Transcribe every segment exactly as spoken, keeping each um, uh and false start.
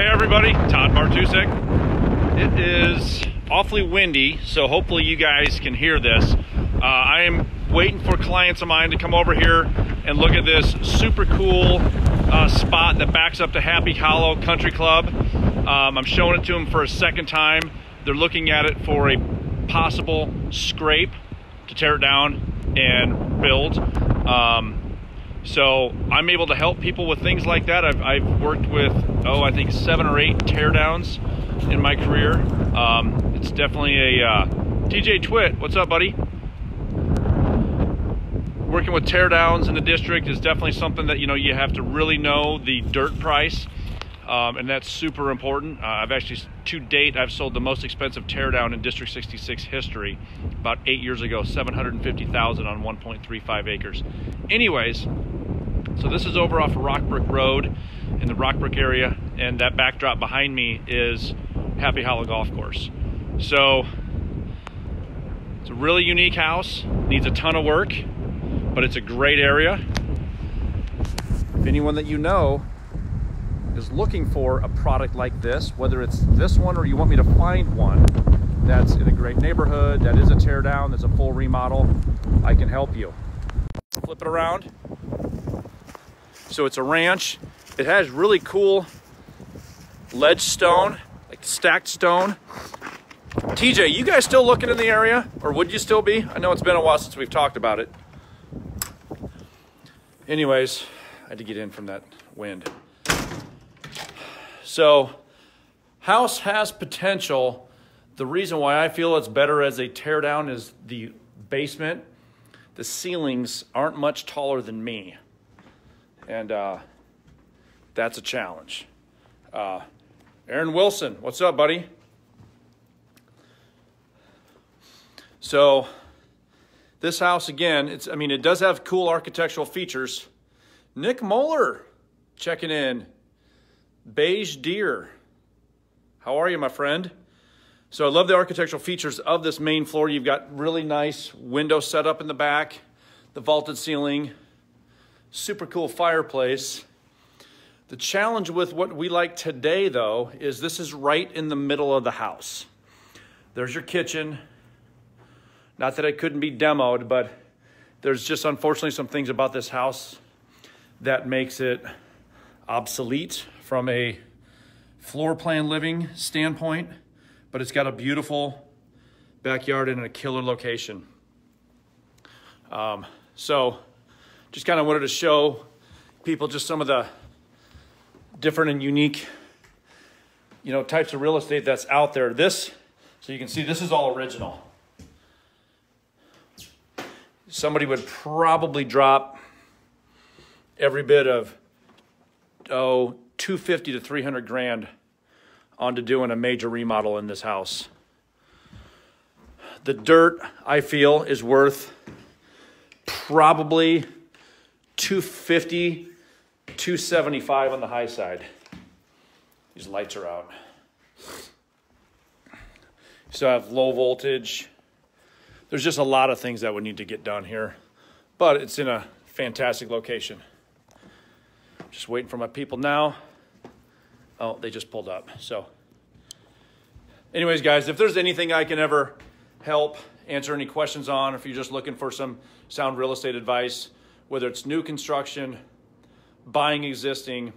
Hey everybody, Todd Bartusek. It is awfully windy, so hopefully you guys can hear this. Uh, I am waiting for clients of mine to come over here and look at this super cool uh, spot that backs up to Happy Hollow Country Club. Um, I'm showing it to them for a second time. They're looking at it for a possible scrape to tear it down and build. Um, So I'm able to help people with things like that. I've, I've worked with, oh, I think seven or eight teardowns in my career. Um, it's definitely a, uh, T J Twitt, what's up, buddy? Working with teardowns in the district is definitely something that, you know, you have to really know the dirt price. Um, and that's super important. Uh, I've actually, to date, I've sold the most expensive teardown in District sixty-six history about eight years ago, seven hundred fifty thousand dollars on one point three five acres. Anyways, so this is over off of Rockbrook Road in the Rockbrook area, and that backdrop behind me is Happy Hollow Golf Course. So it's a really unique house, needs a ton of work, but it's a great area. If anyone that you know is looking for a product like this, whether it's this one or you want me to find one that's in a great neighborhood, that is a tear down, that's a full remodel, I can help you. Flip it around. So it's a ranch. It has really cool ledge stone, like stacked stone. T J, you guys still looking in the area, or would you still be? I know it's been a while since we've talked about it. Anyways, I had to get in from that wind. So, house has potential. The reason why I feel it's better as a teardown is the basement. The ceilings aren't much taller than me. And uh, that's a challenge. Uh, Aaron Wilson, what's up, buddy? So, this house, again, it's, I mean, it does have cool architectural features. Nick Moeller checking in. Beige deer, how are you, my friend? So I love the architectural features of this main floor. You've got really nice window set up in the back, the vaulted ceiling, super cool fireplace. The challenge with what we like today, though, is this is right in the middle of the house. There's your kitchen. Not that it couldn't be demoed, but there's just unfortunately some things about this house that makes it obsolete from a floor plan living standpoint, but it's got a beautiful backyard and a killer location. Um, so just kind of wanted to show people just some of the different and unique, you know, types of real estate that's out there. This, so you can see this is all original. Somebody would probably drop every bit of, oh, two fifty to three hundred grand onto doing a major remodel in this house. The dirt, I feel, is worth probably two fifty, two seventy-five on the high side. These lights are out. So I have low voltage. There's just a lot of things that would need to get done here, but it's in a fantastic location. Just waiting for my people now. Oh, they just pulled up. So anyways, guys, if there's anything I can ever help answer any questions on, if you're just looking for some sound real estate advice, whether it's new construction, buying existing,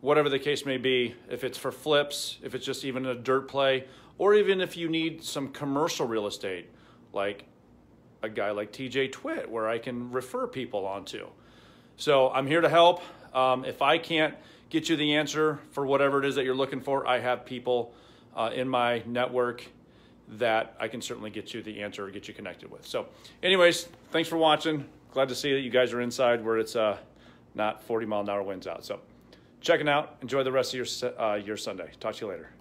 whatever the case may be, if it's for flips, if it's just even a dirt play, or even if you need some commercial real estate, like a guy like T J Twitt, where I can refer people onto. So I'm here to help. Um, if I can't get you the answer for whatever it is that you're looking for, I have people uh, in my network that I can certainly get you the answer or get you connected with. So anyways, thanks for watching. Glad to see that you guys are inside where it's uh, not forty mile an hour winds out. So checking out, enjoy the rest of your, uh, your Sunday. Talk to you later.